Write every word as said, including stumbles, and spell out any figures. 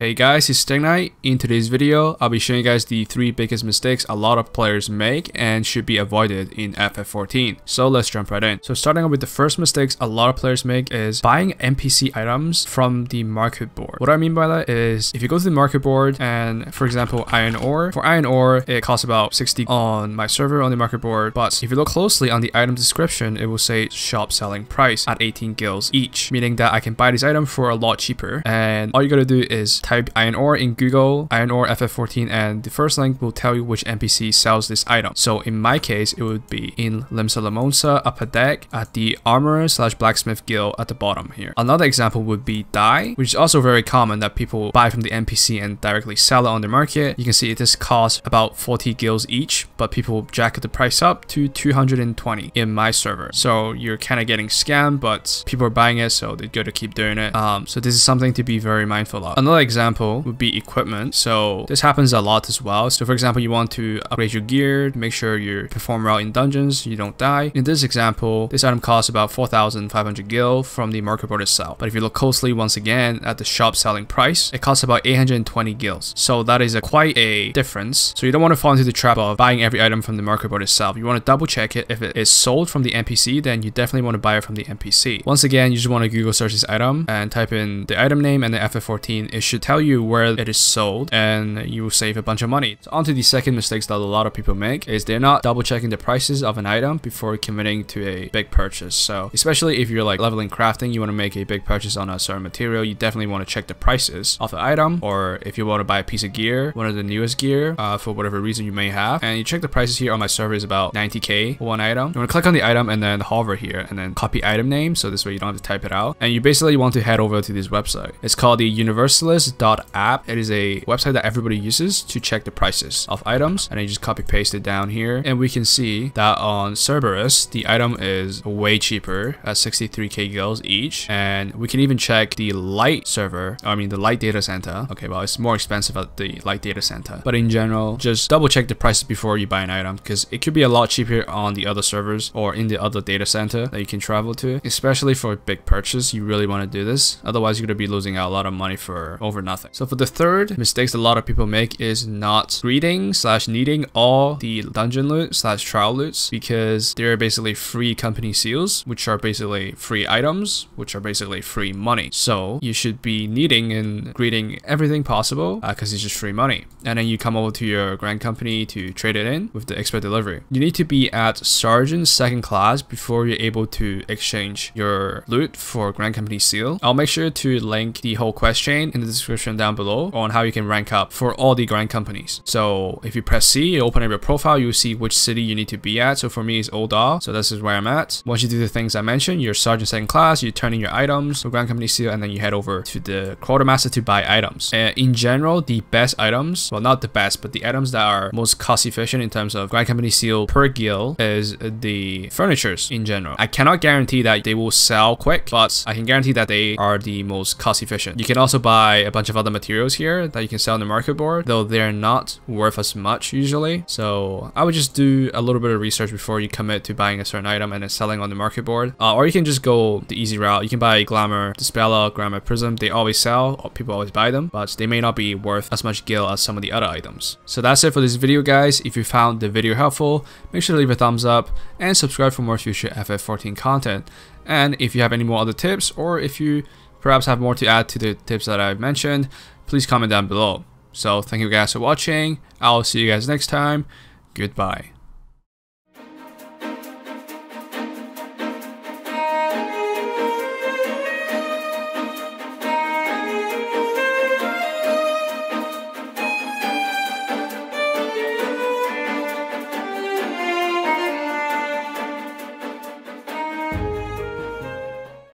Hey guys, it's StingKnight. In today's video, I'll be showing you guys the three biggest mistakes a lot of players make and should be avoided in F F fourteen. So let's jump right in. So starting off with the first mistakes a lot of players make is buying N P C items from the market board. What I mean by that is if you go to the market board and, for example, iron ore. For iron ore, it costs about sixty on my server on the market board. But if you look closely on the item description, it will say shop selling price at eighteen gills each, meaning that I can buy this item for a lot cheaper. And all you gotta do is type iron ore in Google, iron ore F F fourteen, and the first link will tell you which N P C sells this item. So in my case, it would be in Limsa Lominsa upper deck at the armorer slash blacksmith guild at the bottom here. Another example would be dye, which is also very common that people buy from the N P C and directly sell it on the market. You can see this costs about forty gills each, but people jacket the price up to two hundred twenty in my server. So you're kind of getting scammed, but people are buying it, so they gotta keep doing it. Um, so this is something to be very mindful of. Another example Example would be equipment. So this happens a lot as well. So for example, you want to upgrade your gear to make sure you perform well in dungeons, you don't die. In this example, this item costs about four thousand five hundred gil from the market board itself. But if you look closely once again at the shop selling price, it costs about eight hundred twenty gils. So that is a quite a difference. So you don't want to fall into the trap of buying every item from the market board itself. You want to double check it. If it is sold from the N P C, then you definitely want to buy it from the N P C. Once again, you just want to Google search this item and type in the item name and the F F fourteen. It should tell you where it is sold and you will save a bunch of money. So on to the second mistakes that a lot of people make is they're not double checking the prices of an item before committing to a big purchase. So especially if you're like leveling crafting, you want to make a big purchase on a certain material, you definitely want to check the prices of the item. Or if you want to buy a piece of gear, one of the newest gear uh, for whatever reason you may have, and you check the prices here on my server is about ninety K for one item. You want to click on the item and then hover here and then copy item name, so this way you don't have to type it out. And you basically want to head over to this website. It's called the Universalis app. It is a website that everybody uses to check the prices of items, and I just copy paste it down here, and we can see that on Cerberus the item is way cheaper at sixty-three K gills each, and we can even check the light server, I mean the light data center. Okay, well it's more expensive at the light data center, but in general just double check the prices before you buy an item because it could be a lot cheaper on the other servers or in the other data center that you can travel to. Especially for a big purchase, you really want to do this, otherwise you're going to be losing out a lot of money for overnight nothing. So for the third mistakes a lot of people make is not greeting slash needing all the dungeon loot slash trial loots, because they're basically free company seals, which are basically free items, which are basically free money. So you should be needing and greeting everything possible because uh, it's just free money. And then you come over to your grand company to trade it in with the expert delivery. You need to be at sergeant second class before you're able to exchange your loot for grand company seal. I'll make sure to link the whole quest chain in the description down below on how you can rank up for all the grand companies. So if you press C, you open up your profile, you will see which city you need to be at. So for me it's Oldda, so this is where I'm at. Once you do the things I mentioned, you're sergeant second class, you turn in your items for grand company seal, and then you head over to the quartermaster to buy items. And in general, the best items, well not the best, but the items that are most cost efficient in terms of grand company seal per guild is the furnitures in general. I cannot guarantee that they will sell quick, but I can guarantee that they are the most cost efficient. You can also buy a bunch of other materials here that you can sell on the market board, though they're not worth as much usually. So I would just do a little bit of research before you commit to buying a certain item and then selling on the market board. Uh, or you can just go the easy route. You can buy glamour, dispeller, glamour prism. They always sell, or people always buy them, but they may not be worth as much gil as some of the other items. So that's it for this video, guys. If you found the video helpful, make sure to leave a thumbs up and subscribe for more future F F fourteen content. And if you have any more other tips, or if you perhaps have more to add to the tips that I've mentioned, please comment down below. So thank you guys for watching. I'll see you guys next time. Goodbye.